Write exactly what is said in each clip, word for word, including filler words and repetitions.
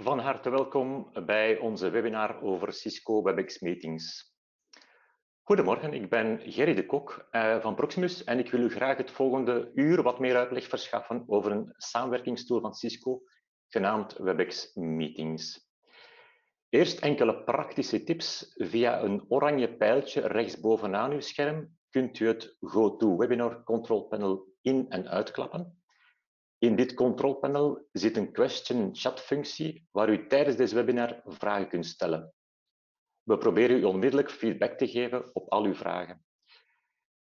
Van harte welkom bij onze webinar over Cisco Webex Meetings. Goedemorgen, ik ben Gerry de Kok van Proximus en ik wil u graag het volgende uur wat meer uitleg verschaffen over een samenwerkingstool van Cisco, genaamd Webex Meetings. Eerst enkele praktische tips. Via een oranje pijltje rechtsbovenaan uw scherm kunt u het GoToWebinar Control Panel in- en uitklappen. In dit controlpanel zit een question chat functie waar u tijdens deze webinar vragen kunt stellen. We proberen u onmiddellijk feedback te geven op al uw vragen.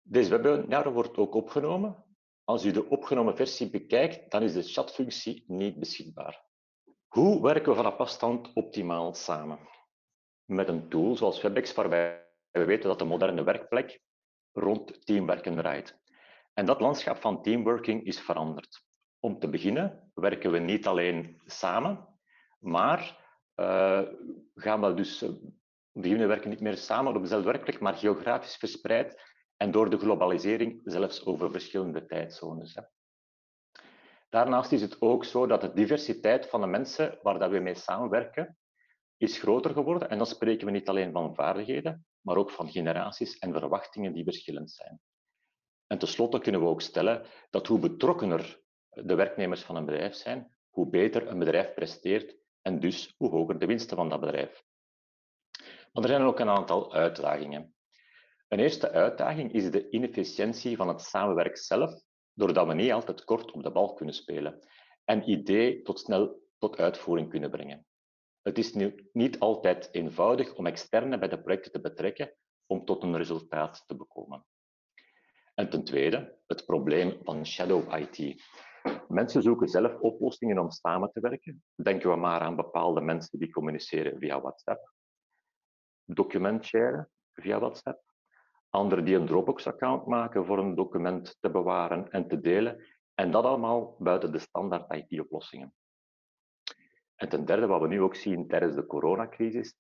Deze webinar wordt ook opgenomen. Als u de opgenomen versie bekijkt, dan is de chatfunctie niet beschikbaar. Hoe werken we vanaf afstand optimaal samen? Met een tool zoals Webex, waarbij we weten dat de moderne werkplek rond teamwerken draait. En dat landschap van teamworking is veranderd. Om te beginnen werken we niet alleen samen, maar uh, gaan we dus uh, beginnen werken niet meer samen op dezelfde werkplek, maar geografisch verspreid en door de globalisering zelfs over verschillende tijdzones. Hè. Daarnaast is het ook zo dat de diversiteit van de mensen waar dat we mee samenwerken is groter geworden. En dan spreken we niet alleen van vaardigheden, maar ook van generaties en verwachtingen die verschillend zijn. En tenslotte kunnen we ook stellen dat hoe betrokkener de werknemers van een bedrijf zijn, hoe beter een bedrijf presteert en dus hoe hoger de winsten van dat bedrijf. Maar er zijn ook een aantal uitdagingen. Een eerste uitdaging is de inefficiëntie van het samenwerk zelf, doordat we niet altijd kort op de bal kunnen spelen en ideeën tot snel tot uitvoering kunnen brengen. Het is nu niet altijd eenvoudig om externen bij de projecten te betrekken om tot een resultaat te bekomen. En ten tweede, het probleem van shadow I T. Mensen zoeken zelf oplossingen om samen te werken. Denken we maar aan bepaalde mensen die communiceren via WhatsApp, document sharen via WhatsApp, anderen die een Dropbox-account maken voor een document te bewaren en te delen, en dat allemaal buiten de standaard I T-oplossingen. En ten derde, wat we nu ook zien tijdens de coronacrisis,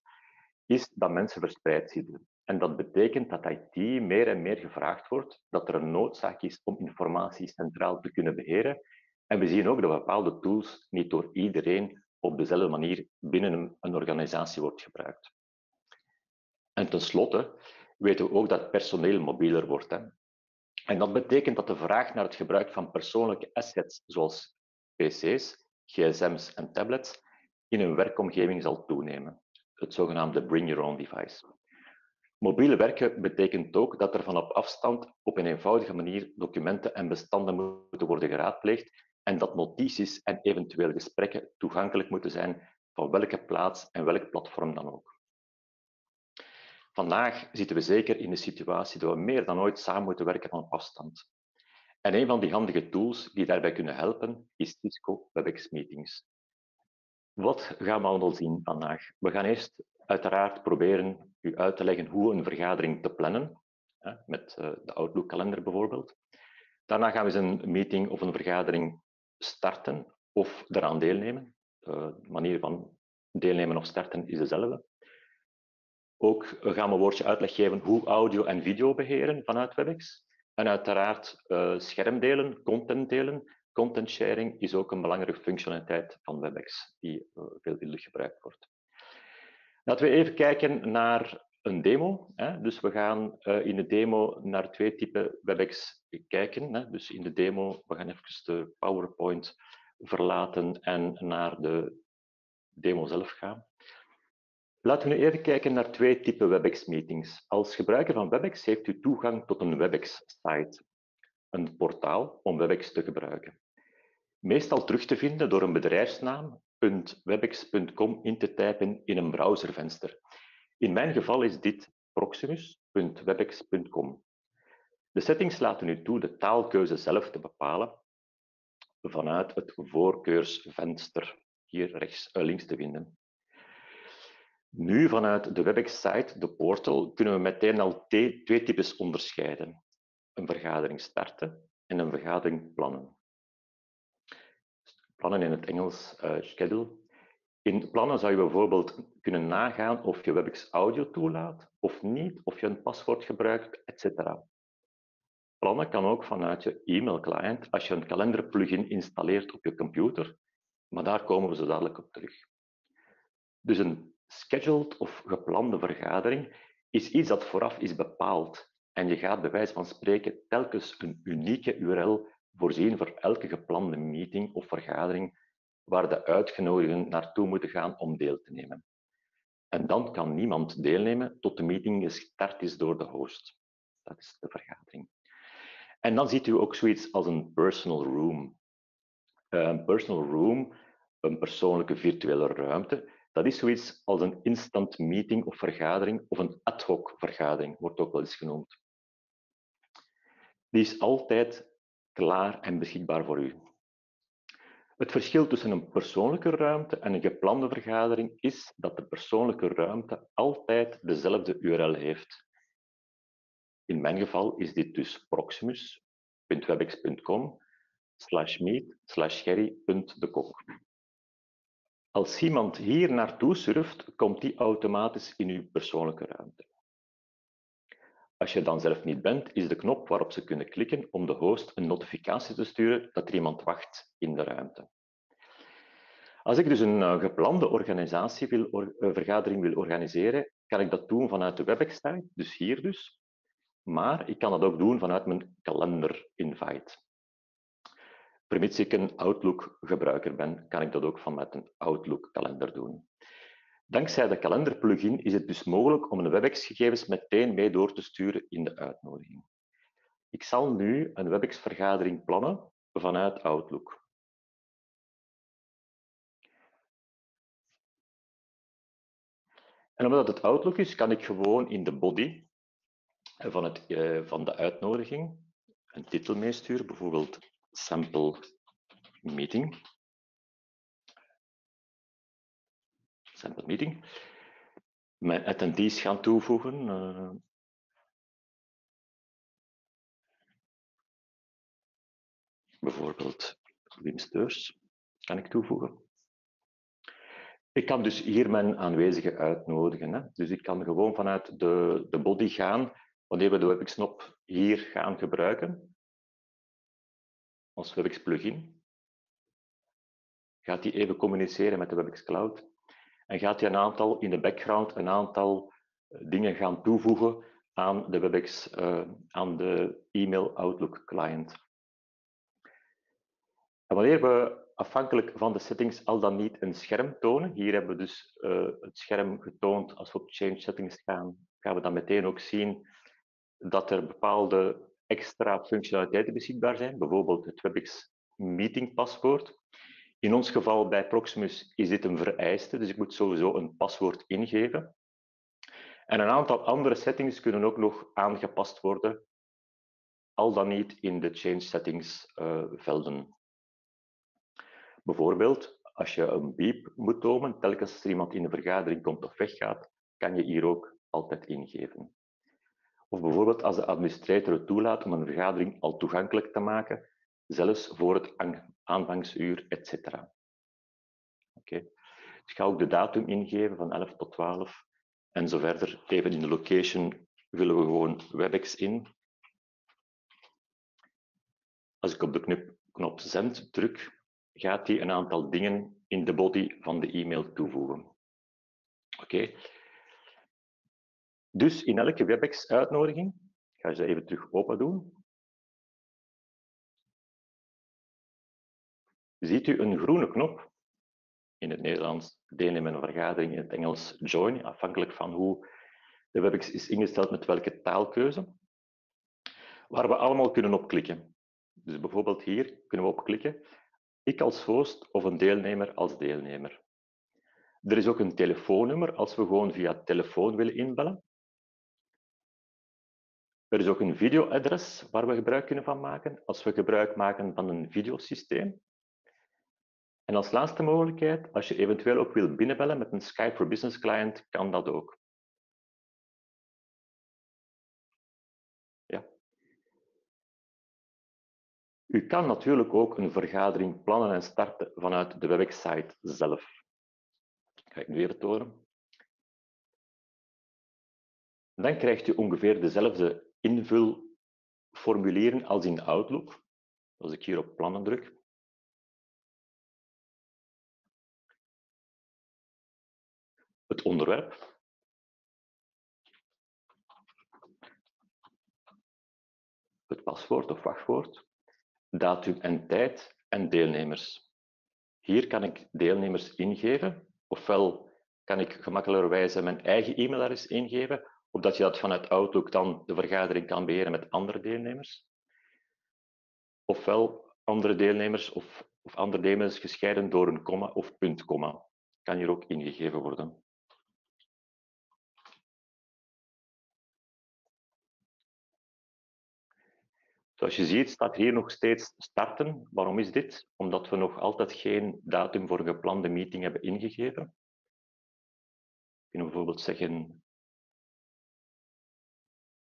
is dat mensen verspreid zitten. En dat betekent dat I T meer en meer gevraagd wordt, dat er een noodzaak is om informatie centraal te kunnen beheren. En we zien ook dat bepaalde tools niet door iedereen op dezelfde manier binnen een organisatie wordt gebruikt. En tenslotte weten we ook dat personeel mobieler wordt. Hè? En dat betekent dat de vraag naar het gebruik van persoonlijke assets, zoals P C's, G S M's en tablets, in een werkomgeving zal toenemen. Het zogenaamde bring your own device. Mobiel werken betekent ook dat er vanaf afstand op een eenvoudige manier documenten en bestanden moeten worden geraadpleegd en dat notities en eventuele gesprekken toegankelijk moeten zijn van welke plaats en welk platform dan ook. Vandaag zitten we zeker in de situatie dat we meer dan ooit samen moeten werken van afstand. En een van die handige tools die daarbij kunnen helpen is Cisco Webex Meetings. Wat gaan we allemaal zien vandaag? We gaan eerst uiteraard proberen u uit te leggen hoe een vergadering te plannen, met de Outlook-kalender bijvoorbeeld. Daarna gaan we eens een meeting of een vergadering starten of eraan deelnemen. De manier van deelnemen of starten is dezelfde. Ook gaan we een woordje uitleg geven hoe audio en video beheren vanuit Webex. En uiteraard schermdelen, content delen. Content sharing is ook een belangrijke functionaliteit van Webex, die veelvuldig gebruikt wordt. Laten we even kijken naar een demo. Dus we gaan in de demo naar twee typen Webex kijken. Dus in de demo, we gaan even de PowerPoint verlaten en naar de demo zelf gaan. Laten we nu even kijken naar twee typen Webex meetings. Als gebruiker van Webex heeft u toegang tot een Webex site, een portaal om Webex te gebruiken. Meestal terug te vinden door een bedrijfsnaam .webex punt com in te typen in een browservenster. In mijn geval is dit proximus punt webex punt com. De settings laten u toe de taalkeuze zelf te bepalen vanuit het voorkeursvenster, hier rechts, uh, links te vinden. Nu vanuit de Webex-site, de portal, kunnen we meteen al twee types onderscheiden. Een vergadering starten en een vergadering plannen. Plannen in het Engels, uh, schedule. In plannen zou je bijvoorbeeld kunnen nagaan of je Webex audio toelaat of niet, of je een paswoord gebruikt, et cetera. Plannen kan ook vanuit je e-mail client als je een kalenderplugin installeert op je computer, maar daar komen we zo dadelijk op terug. Dus een scheduled of geplande vergadering is iets dat vooraf is bepaald. En je gaat bij wijze van spreken telkens een unieke U R L voorzien voor elke geplande meeting of vergadering waar de uitgenodigden naartoe moeten gaan om deel te nemen. En dan kan niemand deelnemen tot de meeting gestart is door de host. Dat is de vergadering. En dan ziet u ook zoiets als een personal room. Een personal room, een persoonlijke virtuele ruimte, dat is zoiets als een instant meeting of vergadering of een ad hoc vergadering, wordt ook wel eens genoemd. Die is altijd klaar en beschikbaar voor u. Het verschil tussen een persoonlijke ruimte en een geplande vergadering is dat de persoonlijke ruimte altijd dezelfde U R L heeft. In mijn geval is dit dus proximus punt webex punt com slash meet slash gerry punt de kok. Als iemand hier naartoe surft, komt die automatisch in uw persoonlijke ruimte. Als je dan zelf niet bent, is de knop waarop ze kunnen klikken om de host een notificatie te sturen dat er iemand wacht in de ruimte. Als ik dus een geplande organisatie wil, or, vergadering wil organiseren, kan ik dat doen vanuit de Webex-site, dus hier dus. Maar ik kan dat ook doen vanuit mijn kalender-invite. Vermits ik een Outlook-gebruiker ben, kan ik dat ook vanuit een Outlook-kalender doen. Dankzij de kalender-plugin is het dus mogelijk om een Webex-gegevens meteen mee door te sturen in de uitnodiging. Ik zal nu een Webex-vergadering plannen vanuit Outlook. En omdat het Outlook is, kan ik gewoon in de body van, het, eh, van de uitnodiging een titel meesturen, bijvoorbeeld sample meeting. Sample meeting. Mijn attendees gaan toevoegen. Uh, bijvoorbeeld Wim Steurs kan ik toevoegen. Ik kan dus hier mijn aanwezigen uitnodigen. Hè? Dus ik kan gewoon vanuit de, de body gaan, wanneer we de Webex-knop hier gaan gebruiken, als Webex-plugin, gaat die even communiceren met de Webex-cloud en gaat hij een aantal in de background een aantal dingen gaan toevoegen aan de Webex, uh, aan de e-mail Outlook client. En wanneer we afhankelijk van de settings al dan niet een scherm tonen, hier hebben we dus uh, het scherm getoond als we op Change Settings gaan, gaan we dan meteen ook zien dat er bepaalde extra functionaliteiten beschikbaar zijn, bijvoorbeeld het Webex meeting paswoord. In ons geval bij Proximus is dit een vereiste, dus ik moet sowieso een paswoord ingeven. En een aantal andere settings kunnen ook nog aangepast worden, al dan niet in de Change Settings uh, velden. Bijvoorbeeld, als je een beep moet tonen, telkens als er iemand in de vergadering komt of weggaat, kan je hier ook altijd ingeven. Of bijvoorbeeld als de administrator het toelaat om een vergadering al toegankelijk te maken, zelfs voor het aanvangsuur, et cetera. Okay. Ik ga ook de datum ingeven van elf tot twaalf en zo verder. Even in de location vullen we gewoon Webex in. Als ik op de knop, knop Zend druk, gaat hij een aantal dingen in de body van de e-mail toevoegen. Oké. Okay. Dus in elke Webex-uitnodiging, ik ga ze even terug open doen, ziet u een groene knop, in het Nederlands deelnemen aan een vergadering, in het Engels join, afhankelijk van hoe de Webex is ingesteld met welke taalkeuze, waar we allemaal kunnen op klikken. Dus bijvoorbeeld hier kunnen we op klikken, ik als host of een deelnemer als deelnemer. Er is ook een telefoonnummer als we gewoon via telefoon willen inbellen. Er is ook een videoadres waar we gebruik kunnen van maken als we gebruik maken van een videosysteem. En als laatste mogelijkheid, als je eventueel ook wil binnenbellen met een Skype for Business client, kan dat ook. Ja. U kan natuurlijk ook een vergadering plannen en starten vanuit de Webex-site zelf. Ga ik nu even tonen. Dan krijgt u ongeveer dezelfde invulformulieren als in Outlook. Als ik hier op plannen druk. het onderwerp. Het paswoord of wachtwoord, datum en tijd en deelnemers. Hier kan ik deelnemers ingeven, ofwel kan ik gemakkelijkerwijze mijn eigen e-mailadres ingeven, opdat je dat vanuit Outlook dan de vergadering kan beheren met andere deelnemers. Ofwel andere deelnemers of, of andere deelnemers gescheiden door een komma of puntkomma. Kan hier ook ingegeven worden. Zoals je ziet staat hier nog steeds starten. Waarom is dit? Omdat we nog altijd geen datum voor een geplande meeting hebben ingegeven. We kunnen bijvoorbeeld zeggen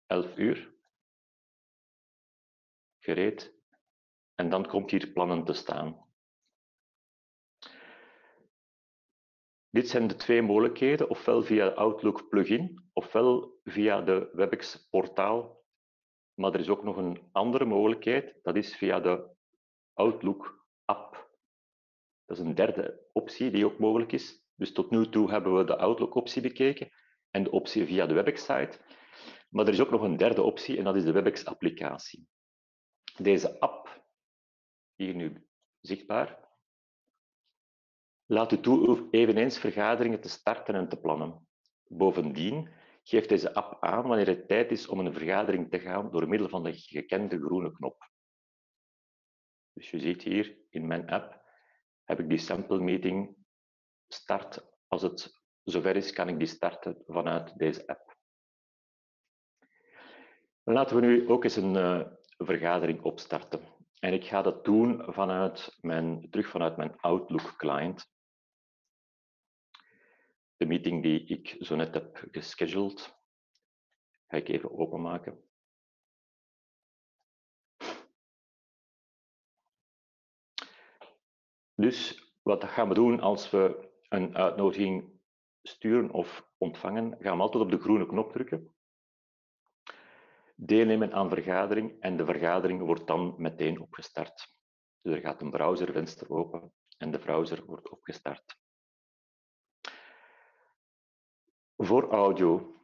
elf uur. Gereed. En dan komt hier plannen te staan. Dit zijn de twee mogelijkheden, ofwel via Outlook plugin, ofwel via de Webex portaal. Maar er is ook nog een andere mogelijkheid, dat is via de Outlook-app. Dat is een derde optie die ook mogelijk is. Dus tot nu toe hebben we de Outlook-optie bekeken en de optie via de Webex-site. Maar er is ook nog een derde optie en dat is de Webex-applicatie. Deze app, hier nu zichtbaar, laat u toe eveneens vergaderingen te starten en te plannen. Bovendien geeft deze app aan wanneer het tijd is om een vergadering te gaan door middel van de gekende groene knop. Dus je ziet hier in mijn app heb ik die sample meeting start. Als het zover is, kan ik die starten vanuit deze app. Dan laten we nu ook eens een uh, vergadering opstarten. En ik ga dat doen vanuit mijn, terug vanuit mijn Outlook client. De meeting die ik zo net heb gescheduled, ga ik even openmaken. Dus wat gaan we doen als we een uitnodiging sturen of ontvangen? Gaan we altijd op de groene knop drukken. Deelnemen aan vergadering en de vergadering wordt dan meteen opgestart. Dus er gaat een browservenster open en de browser wordt opgestart. Voor audio.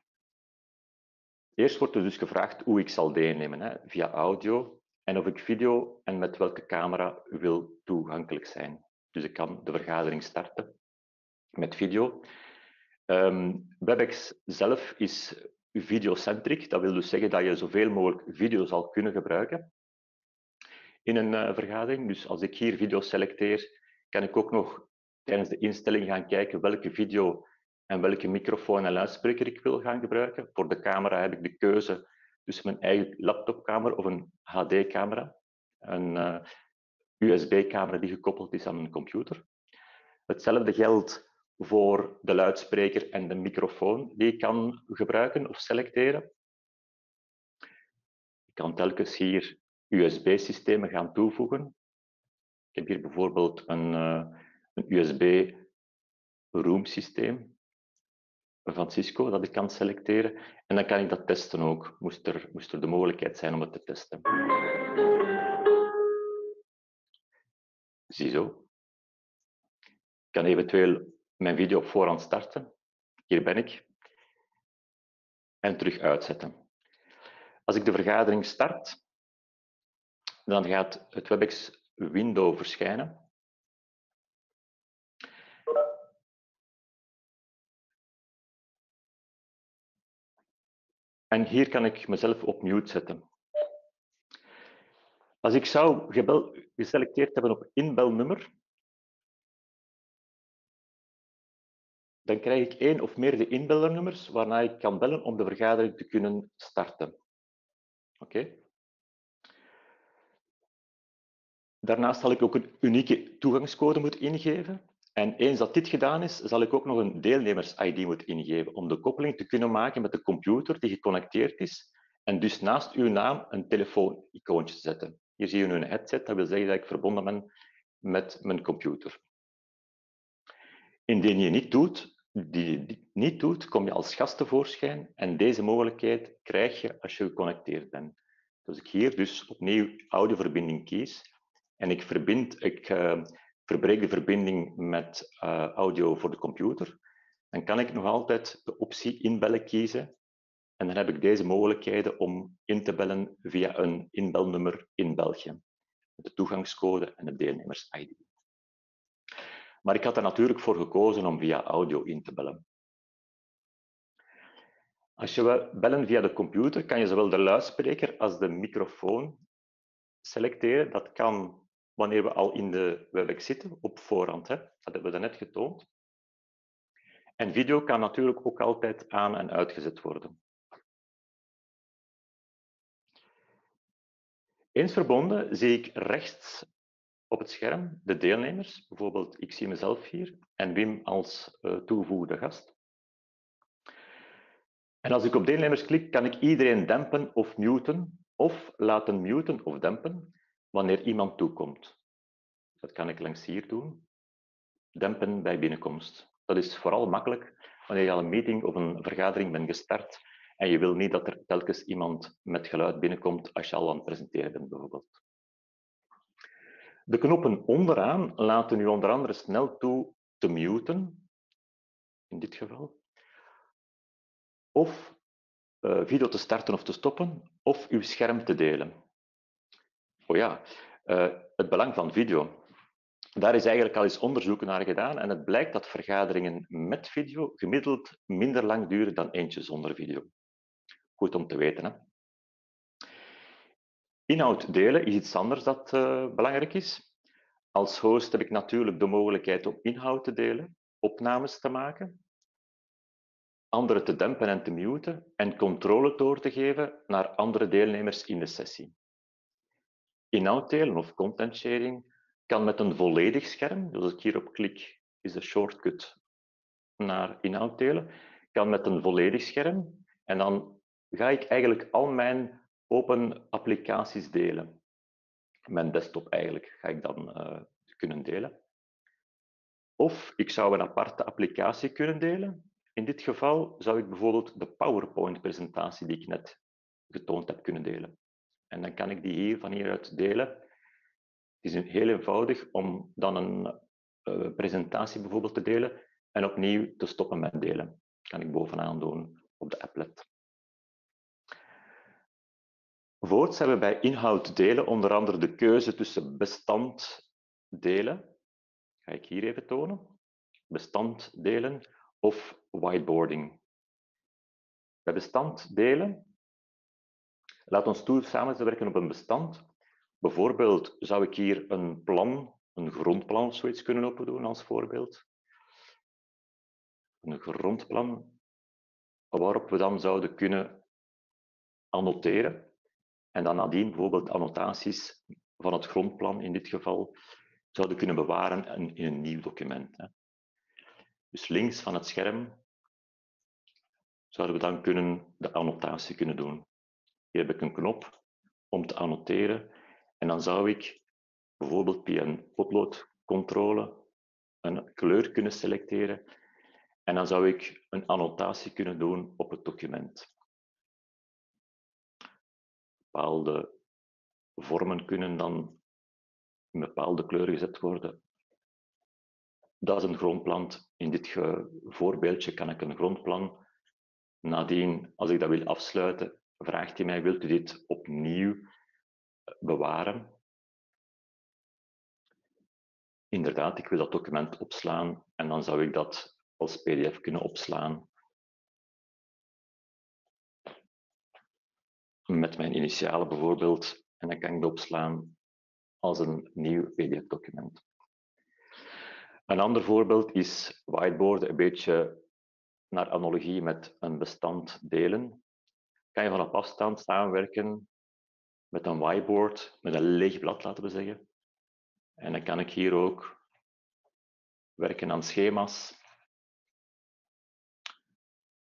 Eerst wordt er dus gevraagd hoe ik zal deelnemen, hè, via audio en of ik video en met welke camera wil toegankelijk zijn. Dus ik kan de vergadering starten met video. Um, Webex zelf is videocentric, dat wil dus zeggen dat je zoveel mogelijk video zal kunnen gebruiken in een uh, vergadering. Dus als ik hier video selecteer, kan ik ook nog tijdens de instelling gaan kijken welke video en welke microfoon en luidspreker ik wil gaan gebruiken. Voor de camera heb ik de keuze tussen mijn eigen laptopcamera of een H D-camera. Een uh, U S B-camera die gekoppeld is aan een computer. Hetzelfde geldt voor de luidspreker en de microfoon die ik kan gebruiken of selecteren. Ik kan telkens hier U S B-systemen gaan toevoegen. Ik heb hier bijvoorbeeld een, uh, een U S B-room-systeem. Van Cisco, dat ik kan selecteren. En dan kan ik dat testen ook, moest er, moest er de mogelijkheid zijn om het te testen. Ziezo. Ik kan eventueel mijn video op voorhand starten. Hier ben ik. En terug uitzetten. Als ik de vergadering start, dan gaat het Webex-window verschijnen. En hier kan ik mezelf op mute zetten. Als ik zou gebel, geselecteerd hebben op inbelnummer, dan krijg ik één of meerdere inbelnummers waarna ik kan bellen om de vergadering te kunnen starten. Oké. Okay. Daarnaast zal ik ook een unieke toegangscode moeten ingeven. En eens dat dit gedaan is, zal ik ook nog een deelnemers-I D moeten ingeven om de koppeling te kunnen maken met de computer die geconnecteerd is en dus naast uw naam een telefoon-icoontje zetten. Hier zie je nu een headset, dat wil zeggen dat ik verbonden ben met mijn computer. Indien je niet doet, die dit niet doet, kom je als gast tevoorschijn en deze mogelijkheid krijg je als je geconnecteerd bent. Dus ik hier dus opnieuw oude verbinding kies en ik verbind... Ik, uh, verbreek de verbinding met uh, audio voor de computer dan kan ik nog altijd de optie inbellen kiezen. En dan heb ik deze mogelijkheden om in te bellen via een inbelnummer in België. Met de toegangscode en de deelnemers-I D. Maar ik had er natuurlijk voor gekozen om via audio in te bellen. Als je wil bellen via de computer, kan je zowel de luidspreker als de microfoon selecteren. Dat kan wanneer we al in de Webex zitten, op voorhand. Hè? Dat hebben we daarnet getoond. En video kan natuurlijk ook altijd aan- en uitgezet worden. Eens verbonden zie ik rechts op het scherm de deelnemers. Bijvoorbeeld, ik zie mezelf hier en Wim als toegevoegde gast. En als ik op deelnemers klik, kan ik iedereen dempen of muten, of laten muten of dempen, wanneer iemand toekomt. Dat kan ik langs hier doen. Dempen bij binnenkomst. Dat is vooral makkelijk wanneer je al een meeting of een vergadering bent gestart en je wil niet dat er telkens iemand met geluid binnenkomt als je al aan het presenteren bent, bijvoorbeeld. De knoppen onderaan laten u onder andere snel toe te muten, in dit geval, of uh, video te starten of te stoppen, of uw scherm te delen. Oh ja, uh, het belang van video. Daar is eigenlijk al eens onderzoek naar gedaan en het blijkt dat vergaderingen met video gemiddeld minder lang duren dan eentje zonder video. Goed om te weten, hè? Inhoud delen is iets anders dat uh, belangrijk is. Als host heb ik natuurlijk de mogelijkheid om inhoud te delen, opnames te maken, anderen te dempen en te muten en controle door te geven naar andere deelnemers in de sessie. Inhoud delen of content sharing kan met een volledig scherm, dus als ik hierop klik, is de shortcut naar inhoud delen, kan met een volledig scherm en dan ga ik eigenlijk al mijn open applicaties delen. Mijn desktop eigenlijk ga ik dan uh, kunnen delen. Of ik zou een aparte applicatie kunnen delen. In dit geval zou ik bijvoorbeeld de PowerPoint-presentatie die ik net getoond heb kunnen delen. En dan kan ik die hier van hieruit delen. Het is heel eenvoudig om dan een uh, presentatie bijvoorbeeld te delen en opnieuw te stoppen met delen. Dat kan ik bovenaan doen op de applet. Voorts hebben we bij inhoud delen onder andere de keuze tussen bestand delen, dat ga ik hier even tonen, bestand delen of whiteboarding. Bij bestand delen, laat ons toe samen te werken op een bestand. Bijvoorbeeld zou ik hier een plan, een grondplan of zoiets kunnen opdoen als voorbeeld. Een grondplan waarop we dan zouden kunnen annoteren. En dan nadien bijvoorbeeld annotaties van het grondplan in dit geval zouden kunnen bewaren in een nieuw document. Dus links van het scherm zouden we dan kunnen de annotatie kunnen doen. Hier heb ik een knop om te annoteren. En dan zou ik bijvoorbeeld via een uploadcontrole een kleur kunnen selecteren. En dan zou ik een annotatie kunnen doen op het document. Bepaalde vormen kunnen dan in bepaalde kleuren gezet worden. Dat is een grondplan. In dit voorbeeldje kan ik een grondplan. Nadien, als ik dat wil afsluiten, vraagt hij mij, wilt u dit opnieuw bewaren. Inderdaad, ik wil dat document opslaan en dan zou ik dat als P D F kunnen opslaan met mijn initialen bijvoorbeeld en dan kan ik dat opslaan als een nieuw P D F-document. Een ander voorbeeld is whiteboarden, een beetje naar analogie met een bestand delen. Kan je vanaf afstand samenwerken met een whiteboard, met een leeg blad, laten we zeggen. En dan kan ik hier ook werken aan schema's,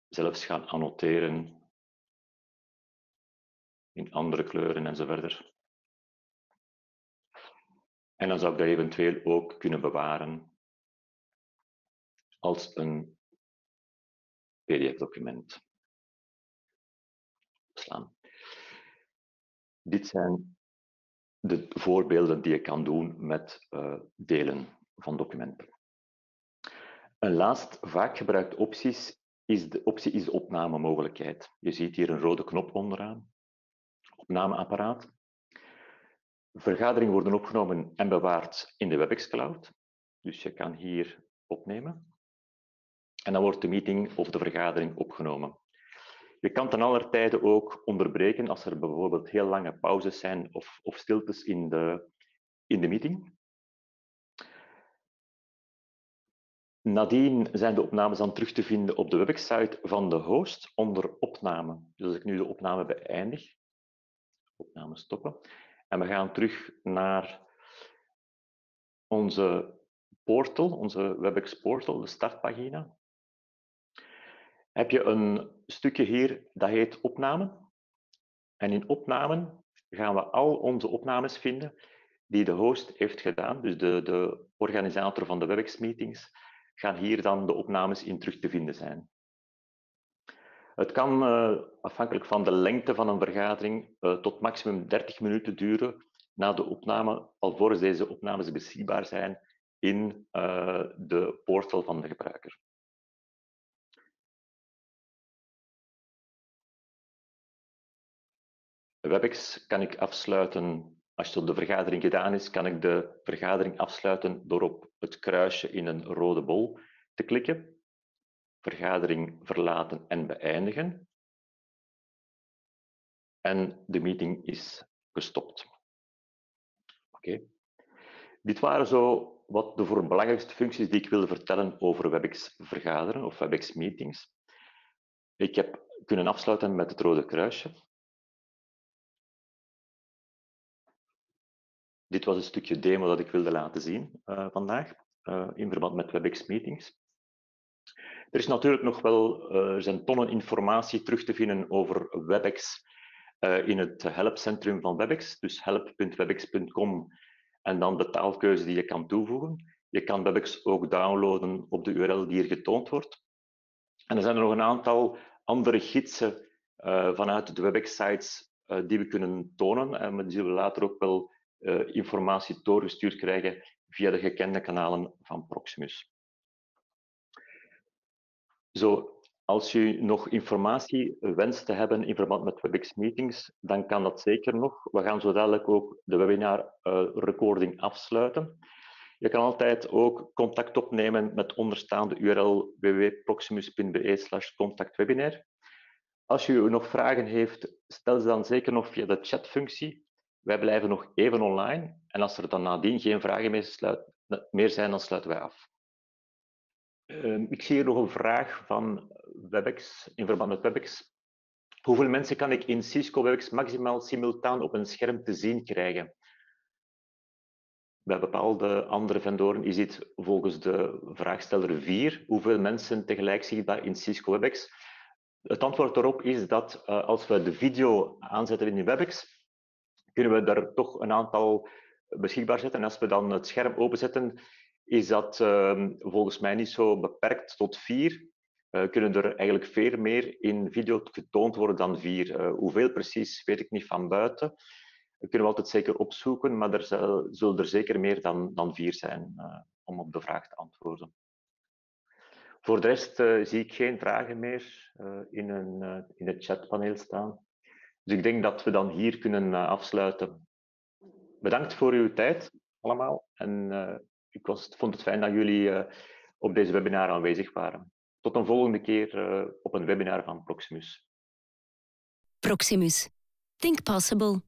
zelfs gaan annoteren in andere kleuren en zo verder. En dan zou ik dat eventueel ook kunnen bewaren als een P D F-document. Slaan. Dit zijn de voorbeelden die je kan doen met uh, delen van documenten. Een laatst vaak gebruikte optie is de, optie is de opnamemogelijkheid. Je ziet hier een rode knop onderaan. Opnameapparaat. Vergaderingen worden opgenomen en bewaard in de Webex Cloud. Dus je kan hier opnemen. En dan wordt de meeting of de vergadering opgenomen. Je kan ten aller tijde ook onderbreken als er bijvoorbeeld heel lange pauzes zijn of, of stiltes in de, in de meeting. Nadien zijn de opnames dan terug te vinden op de Webex-site van de host onder opname. Dus als ik nu de opname beëindig, opname stoppen, en we gaan terug naar onze portal, onze Webex-portal, de startpagina. Heb je een stukje hier dat heet opnamen. En in opnamen gaan we al onze opnames vinden die de host heeft gedaan. Dus de, de organisator van de Webex-meetings gaan hier dan de opnames in terug te vinden zijn. Het kan uh, afhankelijk van de lengte van een vergadering uh, tot maximum dertig minuten duren na de opname, alvorens deze opnames beschikbaar zijn in uh, de portal van de gebruiker. Webex kan ik afsluiten. Als de vergadering gedaan is, kan ik de vergadering afsluiten door op het kruisje in een rode bol te klikken. Vergadering verlaten en beëindigen. En de meeting is gestopt. Oké. Dit waren zo wat de voor belangrijkste functies die ik wilde vertellen over Webex vergaderen of Webex meetings. Ik heb kunnen afsluiten met het rode kruisje. Dit was een stukje demo dat ik wilde laten zien uh, vandaag, uh, in verband met Webex meetings. Er is natuurlijk nog wel, uh, er zijn tonnen informatie terug te vinden over Webex uh, in het helpcentrum van Webex, dus help punt webex punt com en dan de taalkeuze die je kan toevoegen. Je kan Webex ook downloaden op de U R L die hier getoond wordt. En er zijn er nog een aantal andere gidsen uh, vanuit de Webex-sites uh, die we kunnen tonen, en die zullen we later ook wel Uh, informatie doorgestuurd krijgen via de gekende kanalen van Proximus. Zo, als u nog informatie wenst te hebben in verband met Webex meetings, dan kan dat zeker nog. We gaan zo dadelijk ook de webinar uh, recording afsluiten. Je kan altijd ook contact opnemen met onderstaande U R L w w w punt proximus punt b e slash contactwebinar. Als u nog vragen heeft, stel ze dan zeker nog via de chatfunctie. Wij blijven nog even online en als er dan nadien geen vragen meer zijn, dan sluiten wij af. Ik zie hier nog een vraag van Webex, in verband met Webex. Hoeveel mensen kan ik in Cisco Webex maximaal simultaan op een scherm te zien krijgen? Bij bepaalde andere vendoren is dit volgens de vraagsteller vier. Hoeveel mensen tegelijk zichtbaar in Cisco Webex? Het antwoord daarop is dat als we de video aanzetten in Webex, kunnen we daar toch een aantal beschikbaar zetten. En als we dan het scherm openzetten, is dat uh, volgens mij niet zo beperkt tot vier. Uh, kunnen er eigenlijk veel meer in video getoond worden dan vier. Uh, hoeveel precies, weet ik niet van buiten. Dat kunnen we altijd zeker opzoeken, maar er zal, zullen er zeker meer dan, dan vier zijn uh, om op de vraag te antwoorden. Voor de rest uh, zie ik geen vragen meer uh, in, een, uh, in het chatpaneel staan. Dus ik denk dat we dan hier kunnen afsluiten. Bedankt voor uw tijd allemaal. En uh, ik was, vond het fijn dat jullie uh, op deze webinar aanwezig waren. Tot een volgende keer uh, op een webinar van Proximus. Proximus. Think possible.